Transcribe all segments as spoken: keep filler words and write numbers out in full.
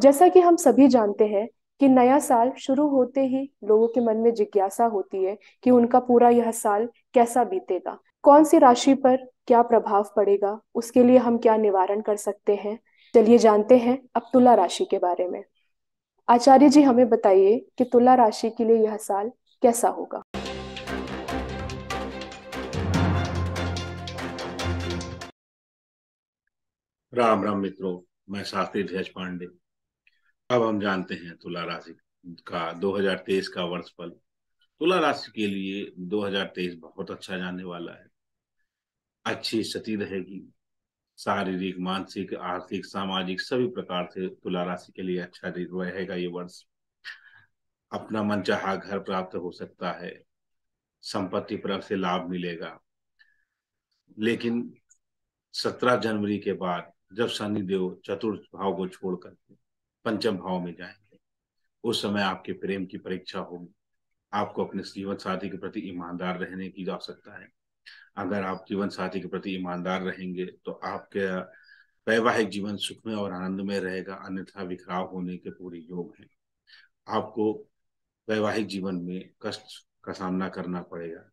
जैसा कि हम सभी जानते हैं कि नया साल शुरू होते ही लोगों के मन में जिज्ञासा होती है कि उनका पूरा यह साल कैसा बीतेगा, कौन सी राशि पर क्या प्रभाव पड़ेगा, उसके लिए हम क्या निवारण कर सकते हैं। चलिए जानते हैं अब तुला राशि के बारे में। आचार्य जी हमें बताइए कि तुला राशि के लिए यह साल कैसा होगा। राम राम मित्रों, मैं शास्त्री देशपांडे। अब हम जानते हैं तुला राशि का दो हज़ार तेईस का वर्षफल। तुला राशि के लिए दो हज़ार तेईस बहुत अच्छा जाने वाला है। अच्छी स्थिति रहेगी, शारीरिक, मानसिक, आर्थिक, सामाजिक सभी प्रकार से तुला राशि के लिए अच्छा रहेगा ये वर्ष। अपना मनचाहा घर प्राप्त हो सकता है, संपत्ति पर से लाभ मिलेगा। लेकिन सत्रह जनवरी के बाद जब शनिदेव चतुर्थ भाव को छोड़कर पंचम भाव में जाएंगे, उस समय आपके प्रेम की परीक्षा होगी। आपको अपने जीवन साथी के प्रति ईमानदार रहने की आवश्यकता है। अगर आप जीवन साथी के प्रति ईमानदार रहेंगे तो आपके वैवाहिक जीवन सुख में और आनंद में रहेगा, अन्यथा बिखराव होने के पूरे योग हैं। आपको वैवाहिक जीवन में कष्ट का सामना करना पड़ेगा,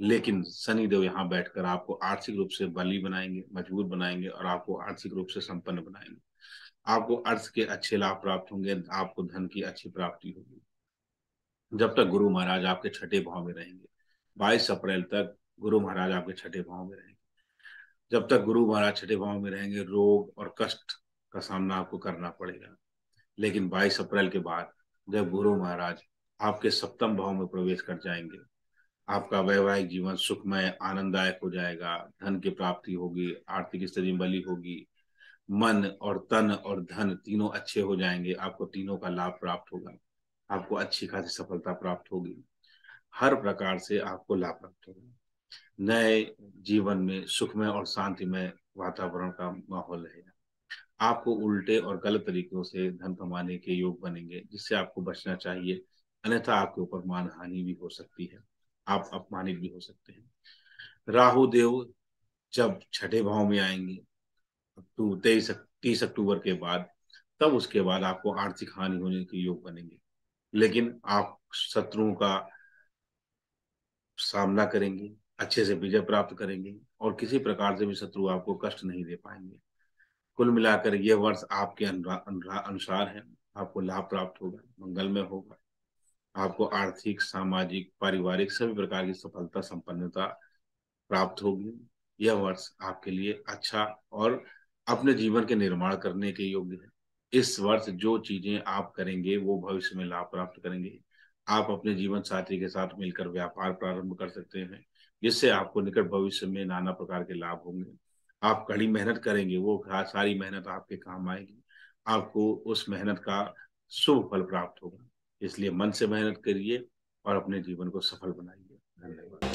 लेकिन शनिदेव यहाँ बैठकर आपको आर्थिक रूप से बली बनाएंगे, मजबूत बनाएंगे और आपको आर्थिक रूप से संपन्न बनाएंगे। आपको अर्थ के अच्छे लाभ प्राप्त होंगे, आपको धन की अच्छी प्राप्ति होगी। जब तक गुरु महाराज आपके छठे भाव में रहेंगे, बाईस अप्रैल तक गुरु महाराज आपके छठे भाव में रहेंगे। जब तक गुरु महाराज छठे भाव में रहेंगे, रोग और कष्ट का सामना आपको करना पड़ेगा। लेकिन बाईस अप्रैल के बाद जब गुरु महाराज आपके सप्तम भाव में प्रवेश कर जाएंगे, आपका वैवाहिक जीवन सुखमय आनंददायक हो जाएगा, धन की प्राप्ति होगी, आर्थिक स्थिति बली होगी, मन और तन और धन तीनों अच्छे हो जाएंगे। आपको तीनों का लाभ प्राप्त होगा, आपको अच्छी खासी सफलता प्राप्त होगी, हर प्रकार से आपको लाभ प्राप्त होगा। नए जीवन में सुखमय और शांतिमय वातावरण का माहौल रहेगा। आपको उल्टे और गलत तरीकों से धन कमाने के योग बनेंगे, जिससे आपको बचना चाहिए, अन्यथा आपके ऊपर मानहानि भी हो सकती है, आप अपमानित भी हो सकते हैं। राहु देव जब छठे भाव में आएंगे तेईस तीस अक्टूबर के बाद, तब उसके बाद आपको आर्थिक हानि होने के योग बनेंगे। लेकिन आप शत्रुओं का सामना करेंगे, अच्छे से विजय प्राप्त करेंगे और किसी प्रकार से भी शत्रु आपको कष्ट नहीं दे पाएंगे। कुल मिलाकर यह वर्ष आपके अनुसार है, आपको लाभ प्राप्त होगा, मंगलमय होगा। आपको आर्थिक, सामाजिक, पारिवारिक सभी प्रकार की सफलता, संपन्नता प्राप्त होगी। यह वर्ष आपके लिए अच्छा और अपने जीवन के निर्माण करने के योग्य है। इस वर्ष जो चीजें आप करेंगे वो भविष्य में लाभ प्राप्त करेंगे। आप अपने जीवन साथी के साथ मिलकर व्यापार प्रारंभ कर सकते हैं, जिससे आपको निकट भविष्य में नाना प्रकार के लाभ होंगे। आप कड़ी मेहनत करेंगे, वो सारी मेहनत आपके काम आएगी, आपको उस मेहनत का शुभ फल प्राप्त होगा। इसलिए मन से मेहनत करिए और अपने जीवन को सफल बनाइए। धन्यवाद।